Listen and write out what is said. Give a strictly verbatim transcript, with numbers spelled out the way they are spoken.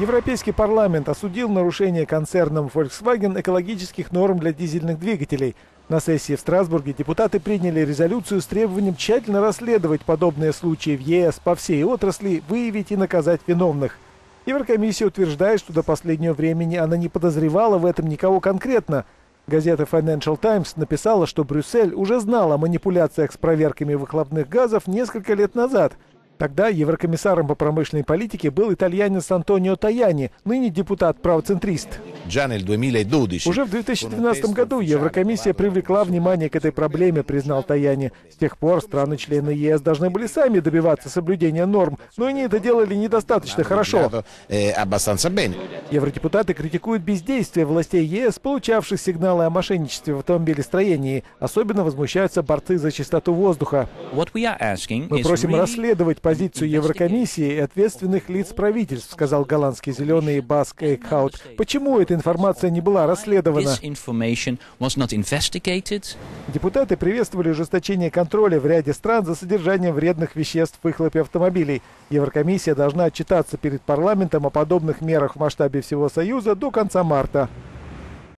Европейский парламент осудил нарушение концерном Volkswagen экологических норм для дизельных двигателей. На сессии в Страсбурге депутаты приняли резолюцию с требованием тщательно расследовать подобные случаи в Е С по всей отрасли, выявить и наказать виновных. Еврокомиссия утверждает, что до последнего времени она не подозревала в этом никого конкретно. Газета Financial Times написала, что Брюссель уже знал о манипуляциях с проверками выхлопных газов несколько лет назад. Тогда еврокомиссаром по промышленной политике был итальянец Антонио Таяни, ныне депутат-правоцентрист. Уже в две тысячи двенадцатом году Еврокомиссия привлекла внимание к этой проблеме, признал Таяни. С тех пор страны-члены Е С должны были сами добиваться соблюдения норм, но они это делали недостаточно хорошо. Евродепутаты критикуют бездействие властей Е С, получавших сигналы о мошенничестве в автомобилестроении. Особенно возмущаются борцы за чистоту воздуха. Мы просим расследовать позицию Еврокомиссии и ответственных лиц правительств, сказал голландский зеленый Бас Кейкхаут. Почему эта информация не была расследована? Депутаты приветствовали ужесточение контроля в ряде стран за содержанием вредных веществ в выхлопе автомобилей. Еврокомиссия должна отчитаться перед парламентом о подобных мерах в масштабе всего Союза до конца марта.